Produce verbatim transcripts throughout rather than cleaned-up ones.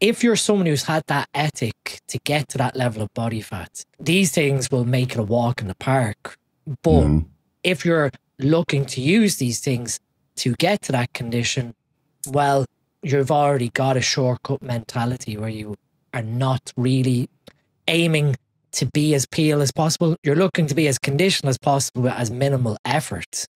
if you're someone who's had that ethic to get to that level of body fat, these things will make it a walk in the park. But mm. if you're looking to use these things to get to that condition, well, you've already got a shortcut mentality where you are not really aiming to be as pale as possible. You're looking to be as conditioned as possible with as minimal effort.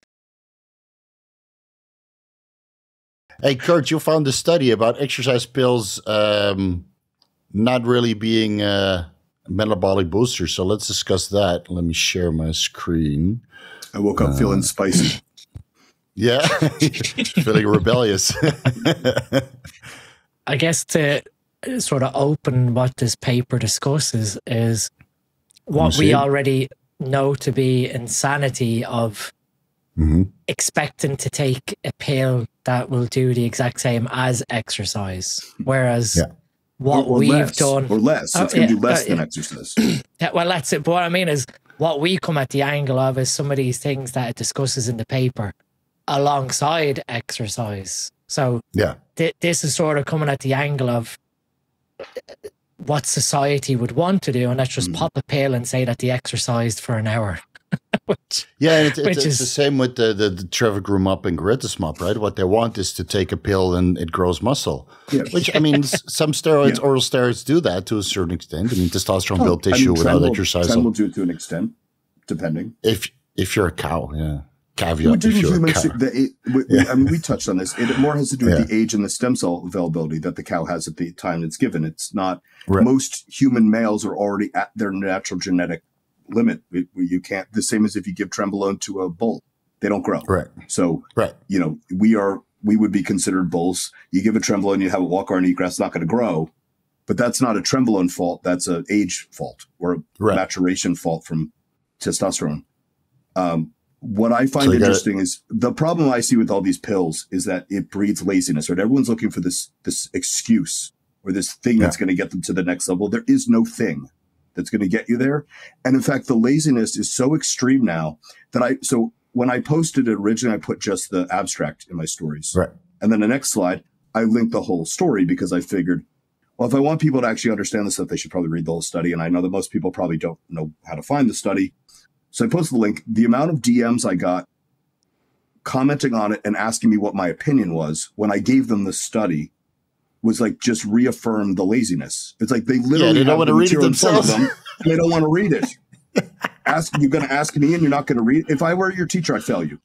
Hey, Kurt, you found a study about exercise pills um, not really being a metabolic booster. So let's discuss that. Let me share my screen. I woke up uh, feeling spicy. Yeah, feeling rebellious. I guess to sort of open what this paper discusses is what we already know to be insanity of mm-hmm. expecting to take a pill that will do the exact same as exercise, whereas yeah. what or, or we've less, done or less it's oh, gonna yeah, do less uh, than exercise. Yeah, well, that's it. But what I mean is, what we come at the angle of is some of these things that it discusses in the paper alongside exercise. So yeah, th this is sort of coming at the angle of what society would want to do, and that's just mm. pop a pill and say that they exercised for an hour. Which, yeah, and it, it, which it's is, the same with the, the, the Trevaroom up and Grittismop, right? What they want is to take a pill and it grows muscle. Yeah. Which, I mean, some steroids, yeah. oral steroids do that to a certain extent. I mean, testosterone oh, built tissue I mean, without exercise. Tren will do it to an extent, depending. If if you're a cow, yeah. Caveat, Which if you're a cow. The, we, yeah. I mean, we touched on this. It more has to do with yeah. the age and the stem cell availability that the cow has at the time it's given. It's not, right. most human males are already at their natural genetic limit. It, you can't, the same as if you give trenbolone to a bull, they don't grow. Right. So, right. you know, we are, we would be considered bulls. You give a trenbolone, you have a walk or an eat grass, it's not going to grow, but that's not a trenbolone fault. That's an age fault or a right. maturation fault from testosterone. Um, what I find so interesting gotta, is the problem I see with all these pills is that it breeds laziness, right? Everyone's looking for this, this excuse or this thing yeah. that's going to get them to the next level. There is no thing that's going to get you there. And in fact, the laziness is so extreme now that I, so when I posted it originally, I put just the abstract in my stories. Right. And then the next slide, I linked the whole story because I figured, well, if I want people to actually understand this stuff, they should probably read the whole study. And I know that most people probably don't know how to find the study. So I posted the link. The amount of D Ms I got commenting on it and asking me what my opinion was when I gave them the study was like, just reaffirm the laziness. It's like they literally yeah, they don't want to read it themselves. Them, they don't want to read it. Ask You're going to ask me and you're not going to read it. If I were your teacher, I'd fail you.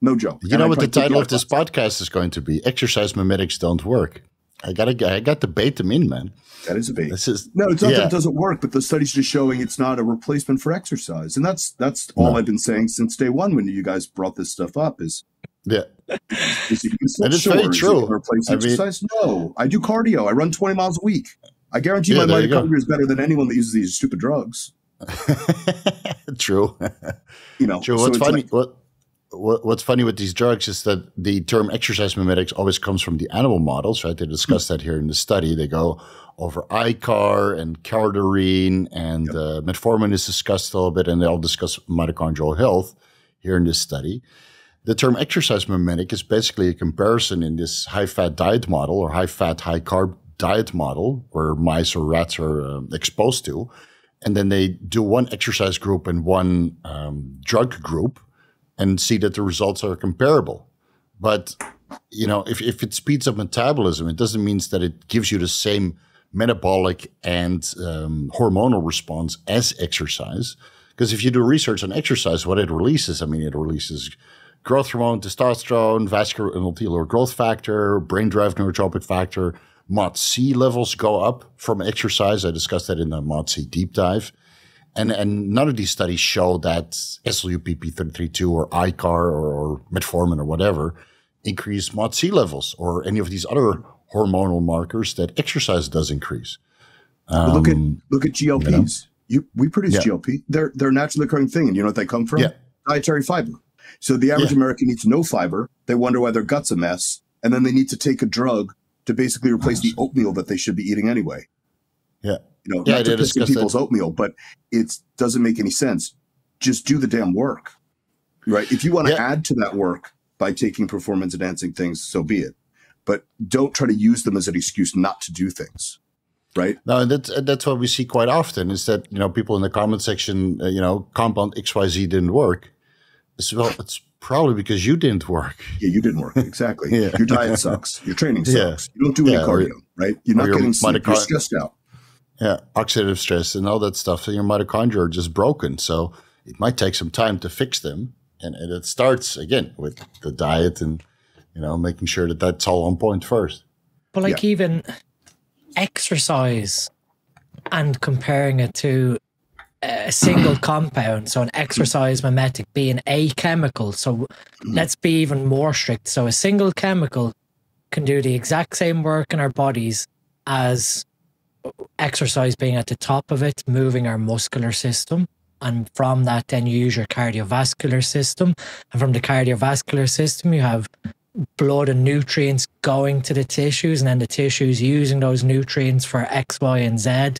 No joke. You and know I what the title of this podcast is going to be? Exercise mimetics don't work. I got to I got to bait them in, man. That is a bait. This is, no, it's not yeah. that it doesn't work, but the study's just showing it's not a replacement for exercise. And that's that's all no. I've been saying since day one when you guys brought this stuff up is yeah. Is it and it's sure. very true. Replace I exercise? Mean, no, I do cardio. I run twenty miles a week. I guarantee yeah, my mitochondria is better than anyone that uses these stupid drugs. True. You know. True. What's so funny? Like, what, what What's funny with these drugs is that the term exercise mimetics always comes from the animal models, right? They discuss mm-hmm. that here in the study. They go over I C A R and cardarine and yep. uh, metformin is discussed a little bit, and they all discuss mitochondrial health here in this study. The term exercise mimetic is basically a comparison in this high-fat diet model or high-fat, high-carb diet model where mice or rats are um, exposed to. And then they do one exercise group and one um, drug group and see that the results are comparable. But, you know, if, if it speeds up metabolism, it doesn't mean that it gives you the same metabolic and um, hormonal response as exercise. Because if you do research on exercise, what it releases, I mean, it releases growth hormone, testosterone, vascular endothelial growth factor, brain-derived neurotropic factor, M O T C levels go up from exercise. I discussed that in the M O T C deep dive. And, and none of these studies show that S L U P three thirty-two or I C A R or, or metformin or whatever increase M O T C levels or any of these other hormonal markers that exercise does increase. Um, look at look at G L Ps. You know? you, we produce yeah. G L P. They're, they're a naturally occurring thing. And you know what they come from? Yeah. Dietary fiber. So the average yeah. American eats no fiber. They wonder why their gut's a mess. And then they need to take a drug to basically replace nice. the oatmeal that they should be eating anyway. Yeah. You know, yeah, not to piss in people's that. oatmeal, but it doesn't make any sense. Just do the damn work, right? If you want to yeah. add to that work by taking performance enhancing things, so be it. but don't try to use them as an excuse not to do things. Right. No, that's that's what we see quite often is that, you know, people in the comment section, uh, you know, compound X Y Z didn't work. So, well, it's probably because you didn't work. Yeah, you didn't work. Exactly. Yeah. Your diet sucks. Your training sucks. Yeah. You don't do any yeah, cardio, or, right? You're not your getting sleep. You're stressed out. Yeah, oxidative stress and all that stuff. So your mitochondria are just broken. So it might take some time to fix them. And, and it starts, again, with the diet and, you know, making sure that that's all on point first. But like yeah. even... exercise and comparing it to a single compound. So an exercise mimetic being a chemical. So let's be even more strict. So a single chemical can do the exact same work in our bodies as exercise being at the top of it, moving our muscular system. And from that, then you use your cardiovascular system. And from the cardiovascular system, you have blood and nutrients going to the tissues, and then the tissues using those nutrients for X, Y, and Z,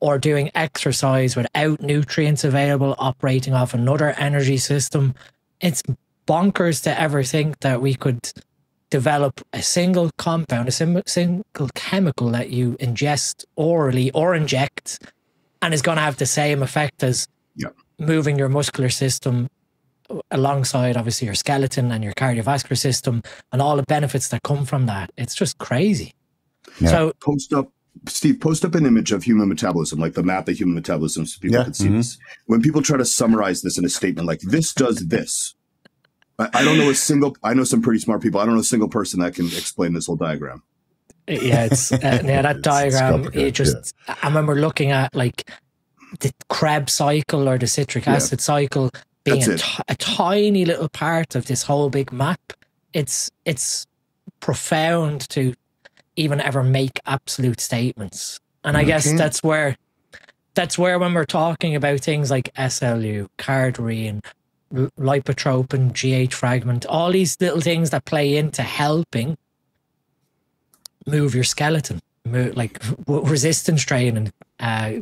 or doing exercise without nutrients available, operating off another energy system. It's bonkers to ever think that we could develop a single compound, a sim single chemical that you ingest orally or inject, and it's going to have the same effect as yep. moving your muscular system alongside obviously your skeleton and your cardiovascular system and all the benefits that come from that. It's just crazy. Yeah. So post up, Steve, post up an image of human metabolism, like the map of human metabolism, so people yeah, can see mm-hmm. this. When people try to summarize this in a statement like this does this, I, I don't know a single, I know some pretty smart people. I don't know a single person that can explain this whole diagram. Yeah, it's, uh, yeah that it's, diagram, it's it just, yeah. I remember looking at like the Krebs cycle or the citric acid yeah. cycle, being a, a tiny little part of this whole big map. It's it's profound to even ever make absolute statements. And okay. I guess that's where that's where when we're talking about things like S L U, cardarine, lipotropin, G H fragment, all these little things that play into helping move your skeleton, move, like resistance training, uh,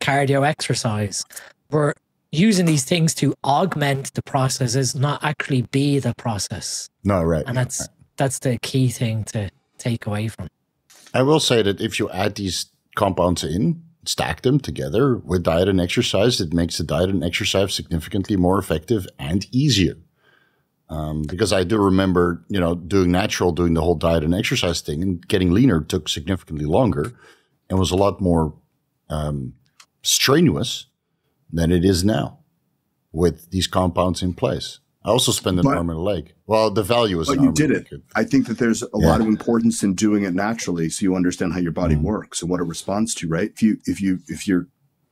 cardio exercise, we're using these things to augment the processes, not actually be the process. No, right. And that's right. that's the key thing to take away from. I will say that if you add these compounds in, stack them together with diet and exercise, it makes the diet and exercise significantly more effective and easier. Um, because I do remember, you know, doing natural, doing the whole diet and exercise thing, and getting leaner took significantly longer and was a lot more um, strenuous than it is now with these compounds in place. I also spend an arm and a leg. Well, the value is an arm and a leg. But you did it. I think that there's a yeah. lot of importance in doing it naturally, so you understand how your body mm-hmm. works and what it responds to, right? If you if you if you're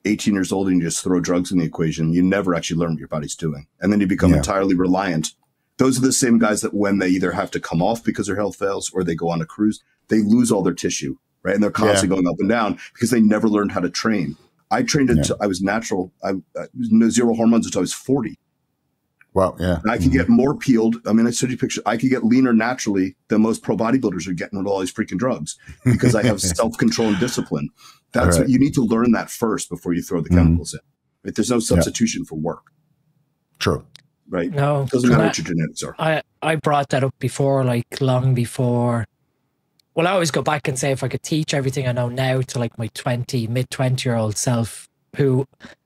eighteen years old and you just throw drugs in the equation, you never actually learn what your body's doing. And then you become yeah. entirely reliant. Those are the same guys that when they either have to come off because their health fails or they go on a cruise, they lose all their tissue, right? And they're constantly yeah. going up and down because they never learned how to train. I trained until yeah. I was natural. I, I was zero hormones until I was forty. Wow. Yeah. And I could mm-hmm. get more peeled. I mean, I showed you pictures. I could get leaner naturally than most pro bodybuilders are getting with all these freaking drugs because I have self-control and discipline. That's right. What you need to learn that first before you throw the chemicals mm-hmm. in. Right? There's no substitution yeah. for work. True. Right. No. It doesn't matter I, what your genetics are. I, I brought that up before, like long before. Well, I always go back and say if I could teach everything I know now to like my twenty, mid twenty year old self who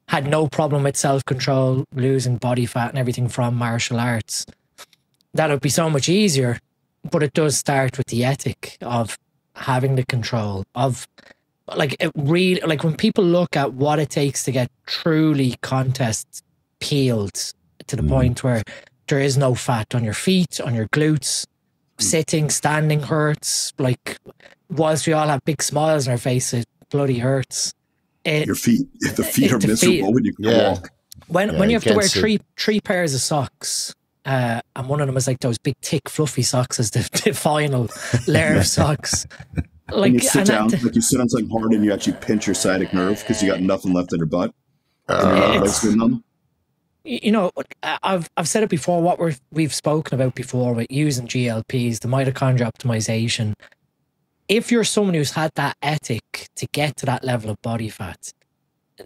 had no problem with self-control, losing body fat and everything from martial arts, that would be so much easier. But it does start with the ethic of having the control of like it really, like when people look at what it takes to get truly contest peeled to the mm. point where there is no fat on your feet, on your glutes, sitting, standing hurts. Like, whilst we all have big smiles on our faces, it bloody hurts. It, your feet, if the feet are the miserable feet, when you yeah. walk. When yeah, when you have to wear see. three three pairs of socks, uh, and one of them is like those big, thick, fluffy socks as the, the final layer of socks. Like you sit down, that, like you sit on something hard, and you actually pinch your sciatic nerve because you got nothing left in your butt. Uh, uh, You know, I've I've said it before. What we're, we've spoken about before with using G L Ps, the mitochondria optimization. If you're someone who's had that ethic to get to that level of body fat,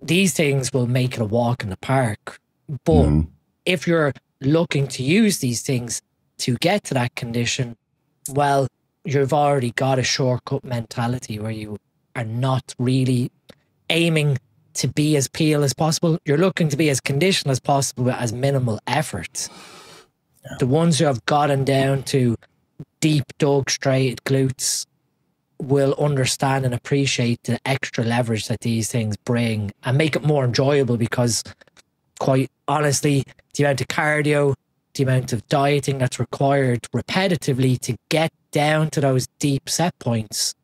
these things will make it a walk in the park. But mm. if you're looking to use these things to get to that condition, well, you've already got a shortcut mentality where you are not really aiming to be as peel as possible. You're looking to be as conditional as possible with as minimal effort. Yeah. The ones who have gotten down to deep dug straight glutes will understand and appreciate the extra leverage that these things bring and make it more enjoyable, because quite honestly, the amount of cardio, the amount of dieting that's required repetitively to get down to those deep set points.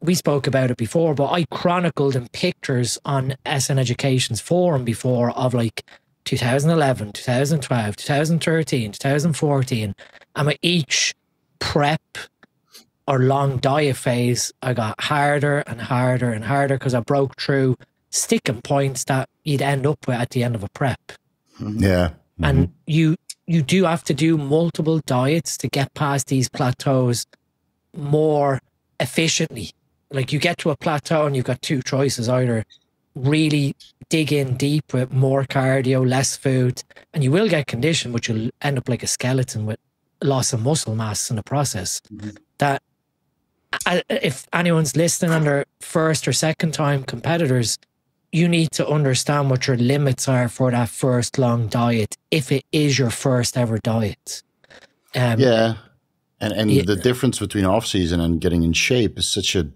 We spoke about it before, but I chronicled in pictures on S N Education's forum before of like two thousand eleven, two thousand twelve, two thousand thirteen, two thousand fourteen. And with each prep or long diet phase, I got harder and harder and harder because I broke through sticking points that you'd end up with at the end of a prep. Yeah. Mm-hmm. And you you do have to do multiple diets to get past these plateaus more efficiently. Like you get to a plateau and you've got two choices: either really dig in deep with more cardio, less food, and you will get condition, which you'll end up like a skeleton with loss of muscle mass in the process. Mm-hmm. That if anyone's listening and they're first or second time competitors, you need to understand what your limits are for that first long diet, if it is your first ever diet. Um, yeah. And, and yeah. the difference between off season and getting in shape is such a,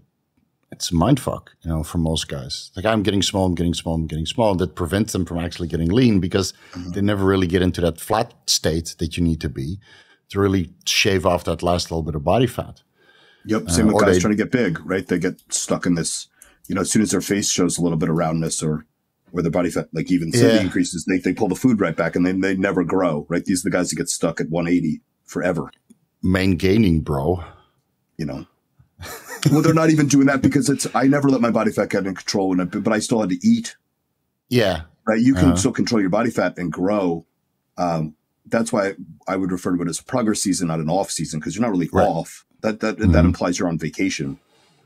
it's a mind fuck, you know, for most guys. Like I'm getting small, I'm getting small, I'm getting small. That prevents them from actually getting lean, because mm-hmm. they never really get into that flat state that you need to be to really shave off that last little bit of body fat. Yep. Same uh, with guys they, trying to get big, right? They get stuck in this. You know, as soon as their face shows a little bit of roundness or where their body fat, like even city yeah. increases, they, they pull the food right back and then they never grow, right? These are the guys that get stuck at one eighty forever. Main gaining, bro. You know, well, they're not even doing that because it's, I never let my body fat get in control, when I, but I still had to eat. Yeah. Right. You can uh-huh. still control your body fat and grow. Um, that's why I would refer to it as progress season, not an off season, because you're not really right. off. That, that, mm-hmm. that implies you're on vacation.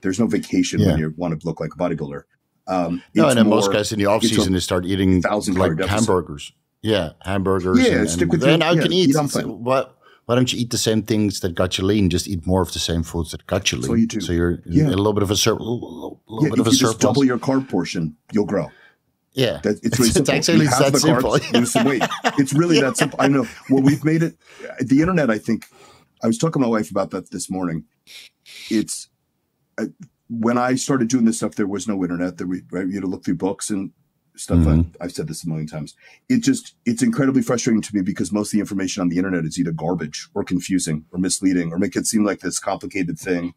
There's no vacation yeah. when you want to look like a bodybuilder. Um, no, and then more, most guys in the off season, they start eating like hamburgers. Yeah, hamburgers. Yeah, and, stick with then I yeah, can eat. eat why, why don't you eat the same things that got you lean? Just eat more of the same foods that got you lean. So you do. So you're yeah. a little bit of a surplus. Yeah, if you just double your carb portion, you'll grow. Yeah, that, it's really simple. It's actually that simple. Lose some weight. It's really yeah. that simple. I know. Well, we've made it. The internet, I think. I was talking to my wife about that this morning. It's. I, when I started doing this stuff, there was no internet. There we right, you had to look through books and stuff. Mm-hmm. I, I've said this a million times. It just, it's incredibly frustrating to me because most of the information on the internet is either garbage or confusing or misleading or make it seem like this complicated thing.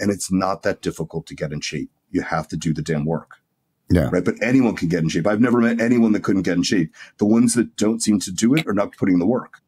And it's not that difficult to get in shape. You have to do the damn work. Yeah. Right. But anyone can get in shape. I've never met anyone that couldn't get in shape. The ones that don't seem to do it are not putting in the work.